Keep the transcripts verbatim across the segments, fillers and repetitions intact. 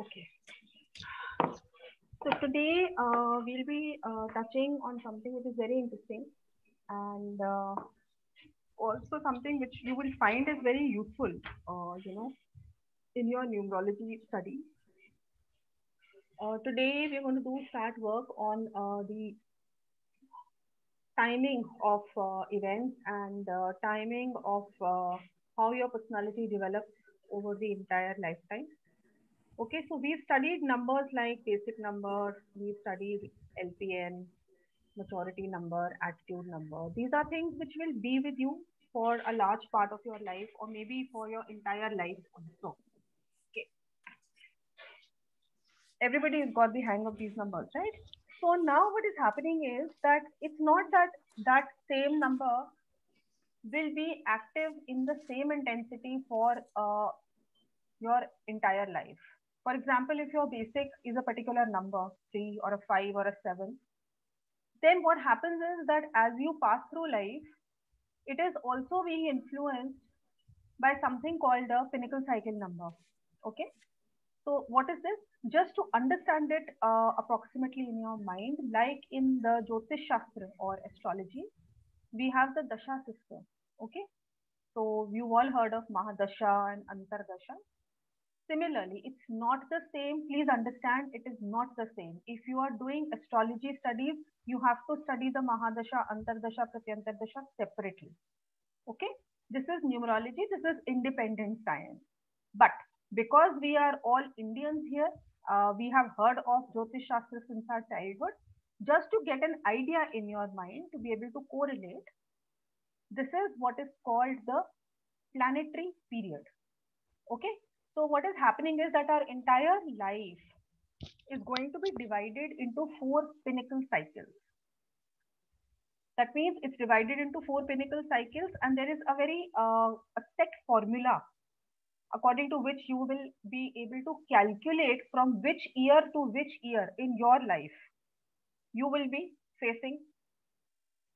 Okay. So today uh, we'll be uh, touching on something which is very interesting, and uh, also something which you will find is very useful, uh, you know, in your numerology study. Uh, today we're going to do start work on uh, the timing of uh, events and uh, timing of uh, how your personality develops over the entire lifetime. Okay, so we've studied numbers like basic number, we've studied L P N, maturity number, attitude number. These are things which will be with you for a large part of your life, or maybe for your entire life also. Okay. Everybody has got the hang of these numbers, right? So now what is happening is that it's not that that same number will be active in the same intensity for uh, your entire life. For example, if your basic is a particular number, three or a five or a seven, then what happens is that as you pass through life, it is also being influenced by something called the Pinnacle Cycle Number. Okay. So what is this? Just to understand it uh, approximately in your mind, like in the Jyotish Shastra or astrology, we have the Dasha system. Okay. So you all heard of Mahadasha and Antardasha. Similarly, it's not the same. Please understand, it is not the same. If you are doing astrology studies, you have to study the Mahadasha, Antardasha, Pratyantardasha separately. Okay? This is numerology. This is independent science. But because we are all Indians here, uh, we have heard of Jyotish Shastra since our childhood. Just to get an idea in your mind, to be able to correlate, this is what is called the planetary period. Okay? So what is happening is that our entire life is going to be divided into four pinnacle cycles. That means it's divided into four pinnacle cycles, and there is a very uh, a set formula according to which you will be able to calculate from which year to which year in your life you will be facing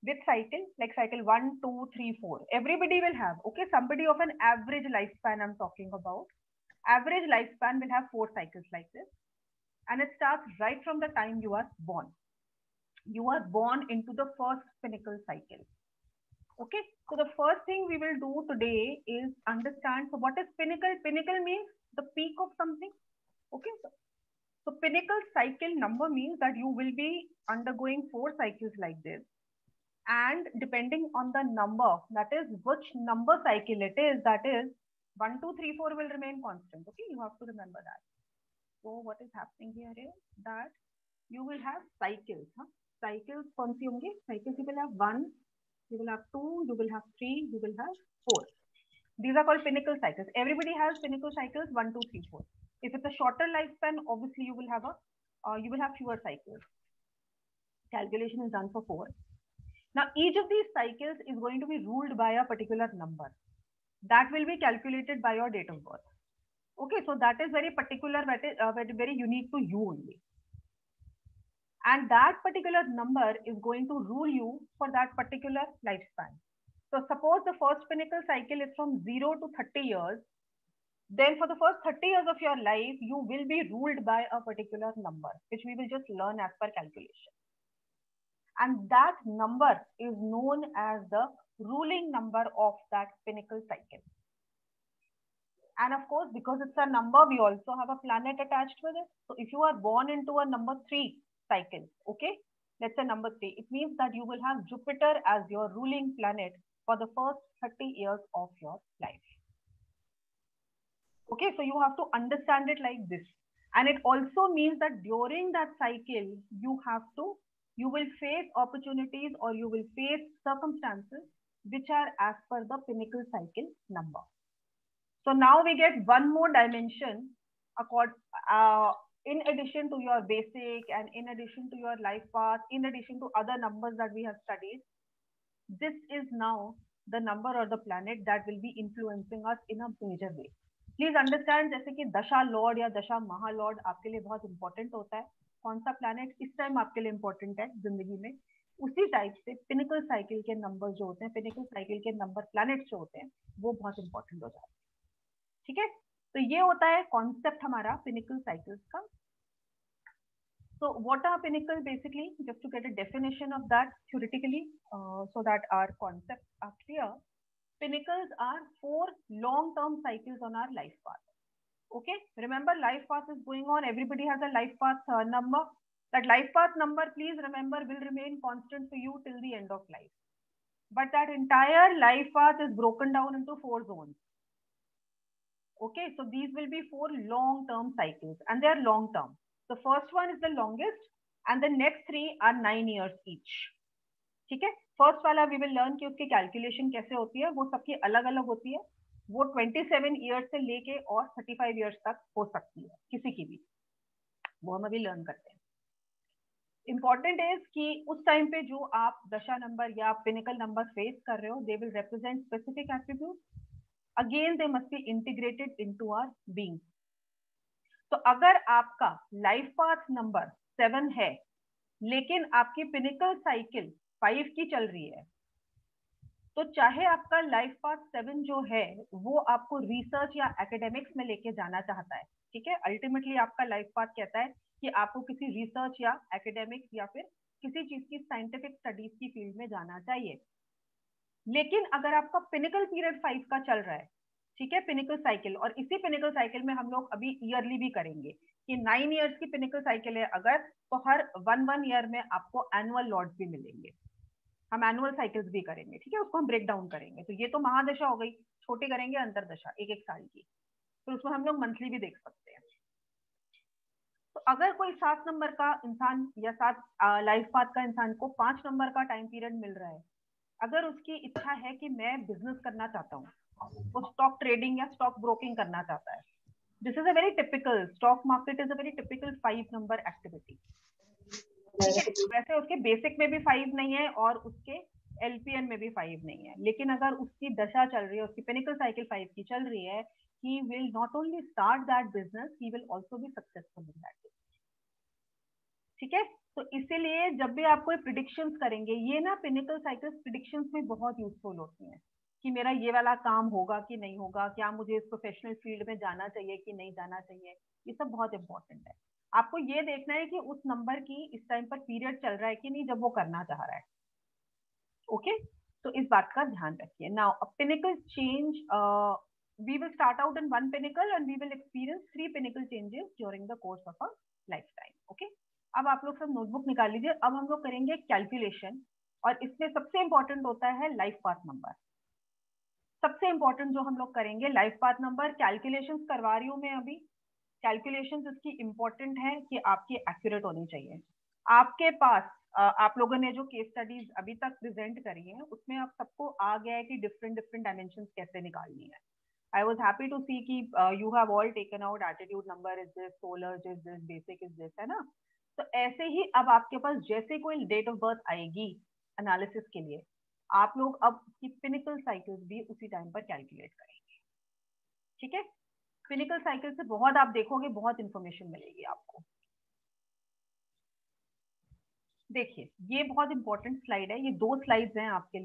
with cycle, like cycle one, two, three, four. Everybody will have, okay, somebody of an average lifespan I'm talking about. Average lifespan will have four cycles like this, and it starts right from the time you are born. You are born into the first pinnacle cycle. Okay, so the first thing we will do today is understand, so what is pinnacle? Pinnacle means the peak of something. Okay, so, so pinnacle cycle number means that you will be undergoing four cycles like this, and depending on the number, that is which number cycle it is, that is one, two, three, four will remain constant. Okay, you have to remember that. So what is happening here is that you will have cycles. Huh? Cycles, cycles you will have one, you will have two, you will have three, you will have four. These are called pinnacle cycles. Everybody has pinnacle cycles one, two, three, four. If it's a shorter lifespan, obviously you will have a uh, you will have fewer cycles. Calculation is done for four. Now each of these cycles is going to be ruled by a particular number. That will be calculated by your date of birth. Okay, so that is very particular, uh, very unique to you only. And that particular number is going to rule you for that particular lifespan. So suppose the first pinnacle cycle is from zero to thirty years, then for the first thirty years of your life, you will be ruled by a particular number, which we will just learn as per calculation. And that number is known as the ruling number of that pinnacle cycle. And of course, because it's a number, we also have a planet attached with it. So if you are born into a number three cycle, okay, let's say number three, it means that you will have Jupiter as your ruling planet for the first thirty years of your life. Okay, so you have to understand it like this. And it also means that during that cycle, you have to, you will face opportunities, or you will face circumstances which are as per the pinnacle cycle number. So now we get one more dimension accord, uh, in addition to your basic and in addition to your life path, in addition to other numbers that we have studied. This is now the number or the planet that will be influencing us in a major way. Please understand, जैसे कि दशा Lord या दशा महालॉर्ड आपके लिए बहुत important होता है. कौन सा प्लैनेट इस टाइम आपके लिए इंपॉर्टेंट है जिंदगी में, उसी टाइप से पिनिकल साइकिल के नंबर जो होते हैं, पिनिकल साइकिल के नंबर प्लैनेट्स जो होते हैं, वो बहुत इंपॉर्टेंट हो जाते हैं. ठीक है, तो ये होता है कॉन्सेप्ट हमारा पिनिकल साइकिल्स का. So what are pinnacle basically? Just to get a definition of that theoretically, uh, so that our concepts are clear. Pinnacles are four long-term cycles on our life path. Okay, remember life path is going on. Everybody has a life path uh, number. That life path number, please remember, will remain constant for you till the end of life. But that entire life path is broken down into four zones. Okay, so these will be four long-term cycles, and they are long-term. The first one is the longest, and the next three are nine years each. ठीक है, first वाला we will learn कि उसकी calculation कैसे होती है, वो सबकी अलग-अलग होती है, वो twenty-seven years से लेके और thirty-five years तक हो सकती है, किसी की भी, वो हम अभी learn करते हैं. Important is कि उस time पे जो आप दशा number या pinnacle number face कर रहे हो, they will represent specific attributes. Again, they must be integrated into our being. तो अगर आपका लाइफ पाथ नंबर सेवन है लेकिन आपकी पिनिकल साइकिल फाइव की चल रही है, तो चाहे आपका लाइफ पाथ सेवन जो है वो आपको रिसर्च या एकेडमिक्स में लेके जाना चाहता है, ठीक है, अल्टीमेटली आपका लाइफ पाथ कहता है कि आपको किसी रिसर्च या एकेडमिक्स या फिर किसी चीज की साइंटिफिक स्टडीज की फील्ड में जाना चाहिए. लेकिन अगर आपका पिनिकल पीरियड फाइव का चल रहा है, ठीक है, पिनिकल साइकिल, और इसी पिनिकल साइकिल में हम लोग अभी ईयरली भी करेंगे कि नाइन इयर्स की पिनिकल साइकिल है अगर, तो हर वन वन ईयर में आपको एनुअल लॉट्स भी मिलेंगे, हम एनुअल साइकिल्स भी करेंगे, ठीक है, उसको हम ब्रेक डाउन करेंगे. तो ये तो महादशा हो गई, छोटी करेंगे अंतरदशा एक एक साल की, फिर उसमें हम लोग मंथली भी देख सकते हैं. तो अगर कोई सात नंबर का इंसान या सात लाइफ पाथ का इंसान को पांच नंबर का टाइम पीरियड मिल रहा है, अगर उसकी इच्छा है कि मैं बिजनेस करना चाहता हूँ, वो स्टॉक ट्रेडिंग या स्टॉक ब्रोकिंग करना चाहता है, this is a very typical, stock market is a very typical five number activity. वैसे उसके बेसिक में भी फाइव नहीं है और उसके एलपीएन में भी फाइव नहीं है, लेकिन अगर उसकी दशा चल रही है, उसकी पिनिकल साइकिल फाइव की चल रही है, he will not only start that business, he will also be successful in that. ठीक है, तो इसीलिए जब भी आप कोई प्रिडिक्शंस करेंगे, ये ना पिनिकल साइकिल प्रिडिक्शंस में बहुत यूजफुल होती है कि मेरा ये वाला काम होगा कि नहीं होगा, क्या मुझे इस प्रोफेशनल फील्ड में जाना चाहिए कि नहीं जाना चाहिए, ये सब बहुत इंपॉर्टेंट है. आपको ये देखना है कि उस नंबर की इस टाइम पर पीरियड चल रहा है कि नहीं, जब वो करना चाह रहा है. ओके, तो इस बात का ध्यान रखिए. Now a pinnacle change, we will start out in one pinnacle and we will experience three pinnacle changes during the course of our life time. Okay, अब आप लोग सब नोटबुक निकाल लीजिए, अब हम लोग करेंगे कैलकुलेशन, और इसमें सबसे इंपॉर्टेंट होता है लाइफ पाथ नंबर. सबसे इम्पोर्टेंट जो हम लोग करेंगे लाइफ पाथ नंबर, कैलकुलेशंस करवा रही हूँ मैं अभी, कैलकुलेशंस इसकी इम्पोर्टेंट है कि आपकी एक्यूरेट होनी चाहिए. आपके पास आप लोगों ने जो केस स्टडीज अभी तक प्रेजेंट करी हैं, उसमें आप सबको आ गया है कि डिफरेंट डिफरेंट डायमेंशंस कैसे निकालनी है. I was happy to see कि you have all taken out attitude number is this, solar is this, basic is this, है ना. तो ऐसे ही अब आपके पास जैसे कोई डेट ऑफ बर्थ आएगी एनालिसिस के लिए, आप लोग अब की पिनिकल साइकिल्स भी उसी टाइम पर कैलकुलेट करेंगे. ठीक है, पिनिकल साइकिल से बहुत आप देखोगे, बहुत इंफॉर्मेशन मिलेगी आपको. देखिए, ये बहुत इंपॉर्टेंट स्लाइड है, ये दो स्लाइड्स हैं आपके लिए.